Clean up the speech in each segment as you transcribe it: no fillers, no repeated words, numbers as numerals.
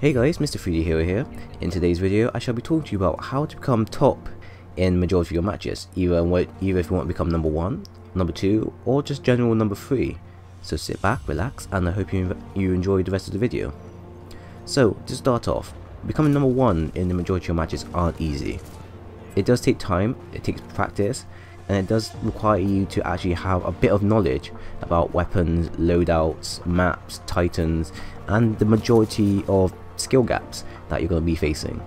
Hey guys, Mr3DHero here. In today's video I shall be talking to you about how to become top in majority of your matches, either if you want to become number 1, number 2 or just general number 3. So sit back, relax, and I hope you enjoy the rest of the video. So to start off, becoming number 1 in the majority of your matches aren't easy. It does take time, it takes practice, and it does require you to actually have a bit of knowledge about weapons, loadouts, maps, titans, and the majority of skill gaps that you're going to be facing.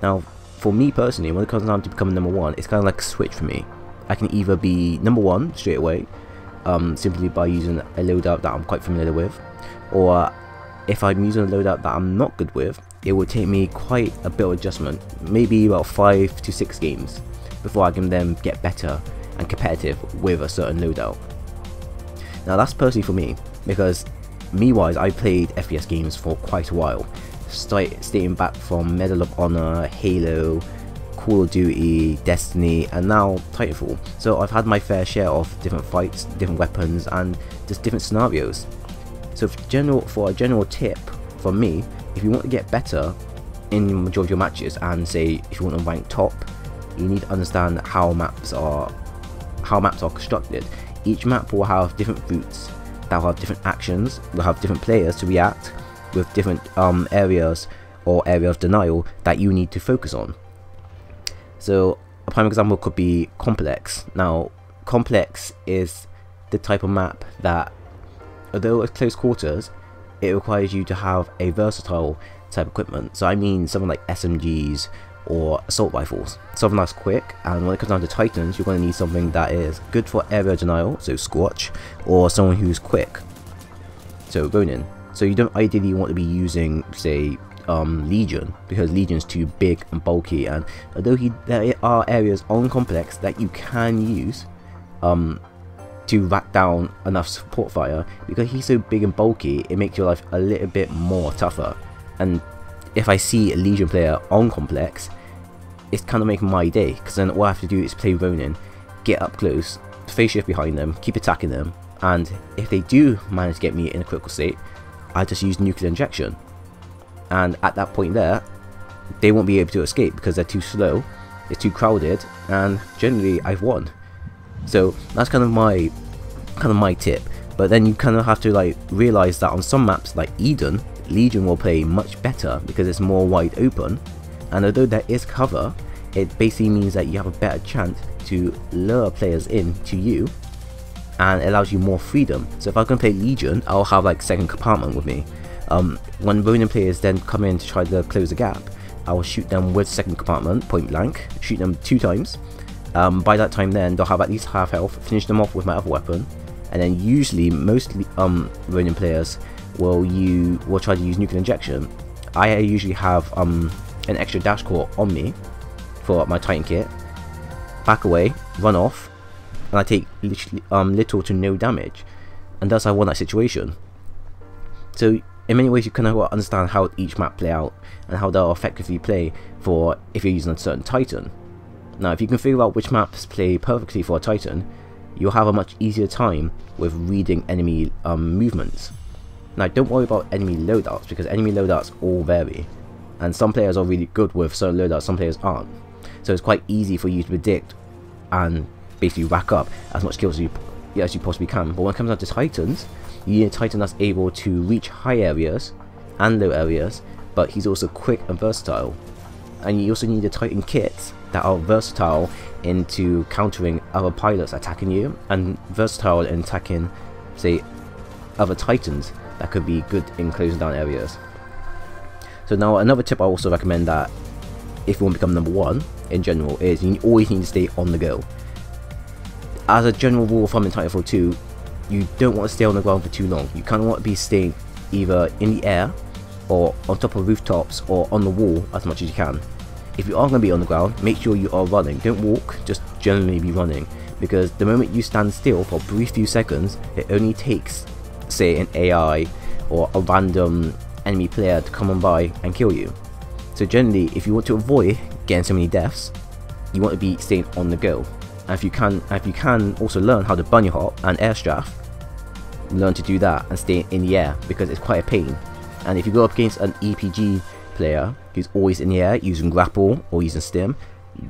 Now, for me personally, when it comes down to becoming number 1, it's kind of like a switch for me. I can either be number 1 straight away, simply by using a loadout that I'm quite familiar with, or if I'm using a loadout that I'm not good with, it will take me quite a bit of adjustment, maybe about 5 to 6 games, before I can then get better and competitive with a certain loadout. Now that's personally for me, because me-wise, I played FPS games for quite a while, starting back from Medal of Honor, Halo, Call of Duty, Destiny, and now Titanfall. So I've had my fair share of different fights, different weapons, and just different scenarios. So for a general tip from me, if you want to get better in the majority of your matches, and say if you want to rank top, you need to understand how maps are constructed. Each map will have different routes that will have different actions, will have different players to react with, different areas or area of denial that you need to focus on. So a prime example could be Complex. Now Complex is the type of map that, although it's close quarters, it requires you to have a versatile type of equipment. So I mean something like SMGs or assault rifles, something that's quick. And when it comes down to titans, you're going to need something that is good for area denial, so Squatch, or someone who's quick, so Ronin. So you don't ideally want to be using, say, Legion, because Legion's too big and bulky, and although there are areas on Complex that you can use to rack down enough support fire, because he's so big and bulky, it makes your life a little bit more tougher. And if I see a Legion player on Complex, it's kind of making my day, because then all I have to do is play Ronin, get up close, face shift behind them, keep attacking them, and if they do manage to get me in a critical state, I just use nuclear injection, and at that point there, they won't be able to escape because they're too slow, it's too crowded, and generally I've won. So that's kind of my tip. But then you kind of have to like realize that on some maps like Eden, Legion will play much better because it's more wide open, and although there is cover, it basically means that you have a better chance to lure players in to you, and it allows you more freedom. So if I can play Legion, I'll have like second compartment with me. When Ronin players then come in to try to close the gap, I will shoot them with second compartment point blank, shoot them 2 times. By that time then they'll have at least half health, finish them off with my other weapon, and then usually mostly Ronin players will try to use nuclear injection. I usually have an extra dash core on me for my Titan kit, back away, run off, and I take literally little to no damage, and thus I won that situation. So in many ways you kind of got to understand how each map play out and how they'll effectively play for if you're using a certain Titan. Now if you can figure out which maps play perfectly for a Titan, you'll have a much easier time with reading enemy movements. Now don't worry about enemy loadouts, because enemy loadouts all vary, and some players are really good with certain loadouts, some players aren't. So it's quite easy for you to predict and basically rack up as much skills as you possibly can. But when it comes down to Titans, you need a Titan that's able to reach high areas and low areas, but he's also quick and versatile. And you also need a Titan kit that are versatile into countering other pilots attacking you, and versatile in attacking, say, other Titans that could be good in closing down areas. So now another tip I also recommend, that if you want to become number 1 in general, is you always need to stay on the go. As a general rule of thumb in Titanfall 2, you don't want to stay on the ground for too long. You kind of want to be staying either in the air or on top of rooftops or on the wall as much as you can. If you are going to be on the ground, make sure you are running. Don't walk, just generally be running, because the moment you stand still for a brief few seconds, it only takes, say, an AI or a random enemy player to come on by and kill you. So generally, if you want to avoid getting so many deaths, you want to be staying on the go. And if you can also learn how to bunny hop and air strafe, learn to do that and stay in the air, because it's quite a pain. And if you go up against an EPG player who's always in the air using grapple or using stim,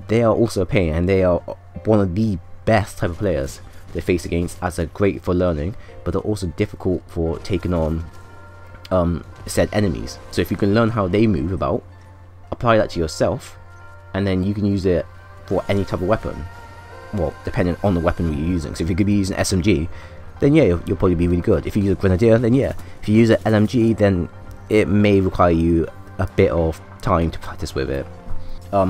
they are also a pain, and they are one of the best type of players they face against, as they're great for learning, but they're also difficult for taking on said enemies. So if you can learn how they move about, apply that to yourself, and then you can use it for any type of weapon, well, depending on the weapon you're using. So if you could be using SMG, then yeah, you'll probably be really good. If you use a Grenadier, then yeah. If you use an LMG, then it may require you a bit of time to practice with it.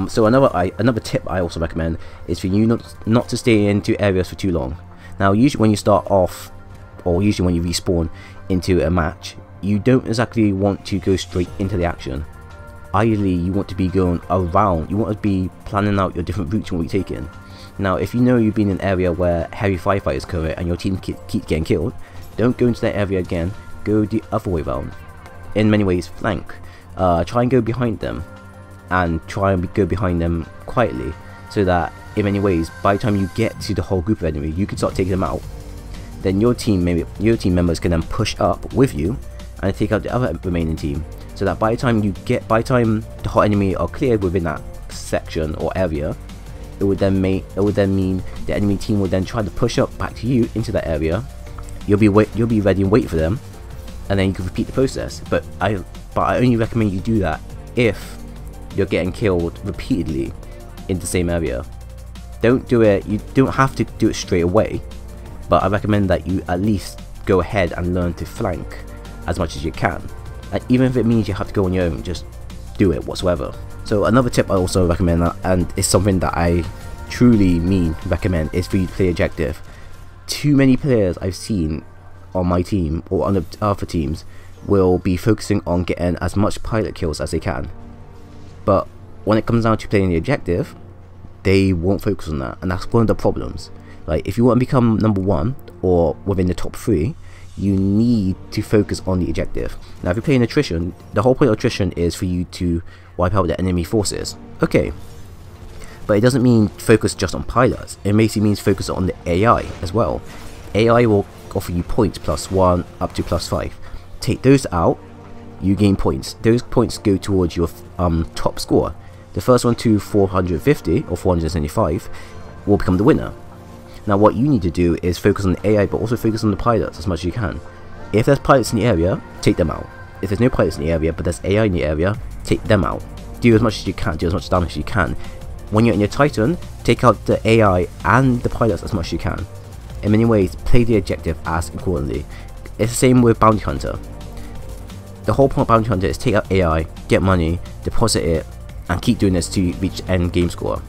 So another tip I also recommend is for you not to stay into areas for too long. Now, usually when you start off, or usually when you respawn into a match, you don't exactly want to go straight into the action. Ideally, you want to be going around. You want to be planning out your different routes you want to be taking. Now, if you know you've been in an area where heavy firefighters occur and your team keep getting killed, don't go into that area again. Go the other way around. In many ways, flank. Try and go behind them, and try and go behind them quietly, so that in many ways, by the time you get to the whole group of enemy, you can start taking them out. Then your team members can then push up with you and take out the other remaining team, so that by the time the whole enemy are cleared within that section or area, it would then mean the enemy team would then try to push up back to you into that area. You'll be ready and wait for them, and then you can repeat the process. But I only recommend you do that if you're getting killed repeatedly in the same area. Don't do it. You don't have to do it straight away, but I recommend that you at least go ahead and learn to flank as much as you can, and even if it means you have to go on your own, just do it whatsoever. So another tip I also recommend, and it's something that I truly mean recommend, is for you to play objective. Too many players I've seen on my team or on other teams will be focusing on getting as much pilot kills as they can, but when it comes down to playing the objective, they won't focus on that, and that's one of the problems. Like, if you want to become #1 or within the top 3, you need to focus on the objective. Now, if you're playing Attrition, the whole point of Attrition is for you to wipe out the enemy forces. Okay, but it doesn't mean focus just on pilots. It basically means focus on the AI as well. AI will offer you points, +1 up to +5. Take those out, you gain points. Those points go towards your top score. The first one to 450 or 475 will become the winner. Now, what you need to do is focus on the AI, but also focus on the pilots as much as you can. If there's pilots in the area, take them out. If there's no pilots in the area, but there's AI in the area, take them out. Do as much as you can, do as much damage as you can. When you're in your Titan, take out the AI and the pilots as much as you can. In many ways, play the objective as accordingly. It's the same with Bounty Hunter. The whole point of Bounty Hunter is take out AI, get money, deposit it, and keep doing this to reach end game score.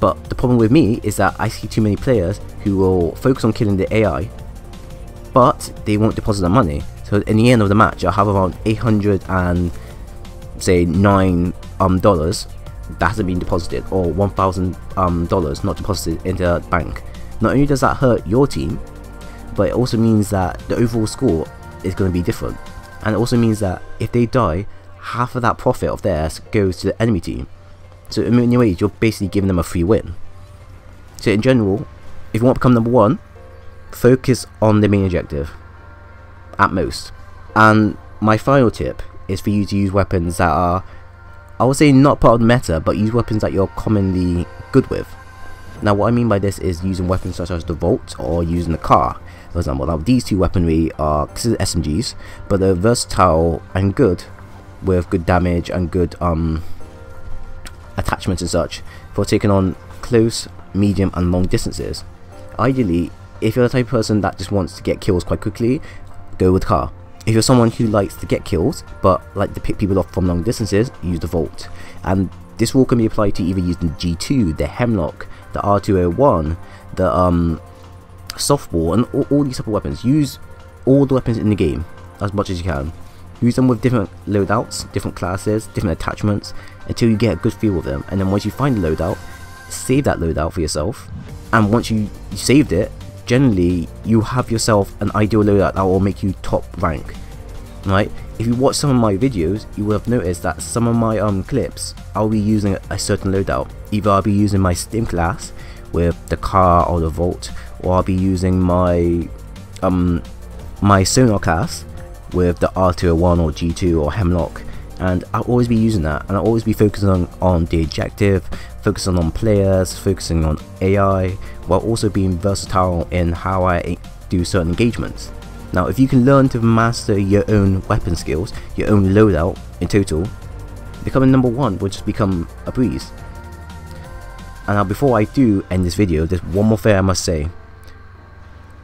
But the problem with me is that I see too many players who will focus on killing the AI, but they won't deposit the money. So in the end of the match, I'll have around $809 that hasn't been deposited, or $1,000 not deposited into the bank. Not only does that hurt your team, but it also means that the overall score is going to be different, and it also means that if they die, half of that profit of theirs goes to the enemy team. So in many ways, you're basically giving them a free win. So in general, if you want to become #1, focus on the main objective at most. And my final tip is for you to use weapons that are, I would say, not part of the meta, but use weapons that you're commonly good with. Now, what I mean by this is using weapons such as the Vault or using the CAR, for example. Now, these two weaponry are considered SMGs, but they're versatile and good with good damage and good attachments and such for taking on close, medium and long distances. Ideally, if you're the type of person that just wants to get kills quite quickly, go with CAR. If you're someone who likes to get kills but like to pick people off from long distances, use the Vault. And this rule can be applied to either using the G2, the Hemlock, the R201, the Softball, and all these type of weapons. Use all the weapons in the game as much as you can. Use them with different loadouts, different classes, different attachments, until you get a good feel of them. And then once you find the loadout, save that loadout for yourself. And once you saved it, generally you have yourself an ideal loadout that will make you top rank, right? If you watch some of my videos, you will have noticed that some of my clips, I'll be using a certain loadout. Either I'll be using my stim class with the CAR or the Vault, or I'll be using my sonar class with the R201 or G2 or Hemlock, and I'll always be using that, and I'll always be focusing on the objective, focusing on players, focusing on AI, while also being versatile in how I do certain engagements. Now if you can learn to master your own weapon skills, your own loadout in total, becoming number one will just become a breeze. And now before I do end this video, there's one more thing I must say.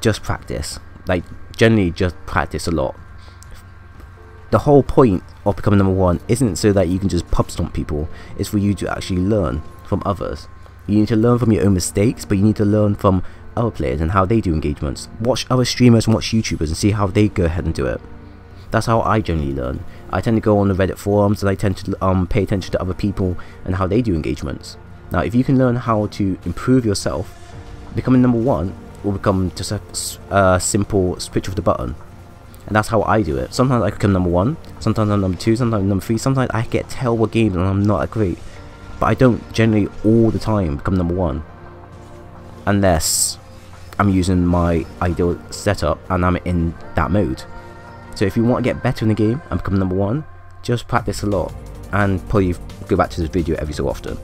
Just practice. Like, generally just practice a lot. The whole point of becoming number one isn't so that you can just pub stomp people, it's for you to actually learn from others. You need to learn from your own mistakes, but you need to learn from other players and how they do engagements. Watch other streamers and watch YouTubers and see how they go ahead and do it. That's how I generally learn. I tend to go on the Reddit forums and I tend to pay attention to other people and how they do engagements. Now if you can learn how to improve yourself, becoming number one will become just a simple switch of the button. And that's how I do it. Sometimes I become number one, sometimes I'm number two, sometimes I'm number three, sometimes I get terrible games and I'm not that great. But I don't generally all the time become number one. Unless I'm using my ideal setup and I'm in that mode. So if you want to get better in the game and become number one, just practice a lot and probably go back to this video every so often.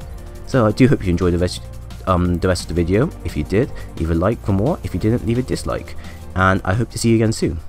So I do hope you enjoyed the rest of the video. If you did, leave a like for more. If you didn't, leave a dislike. And I hope to see you again soon.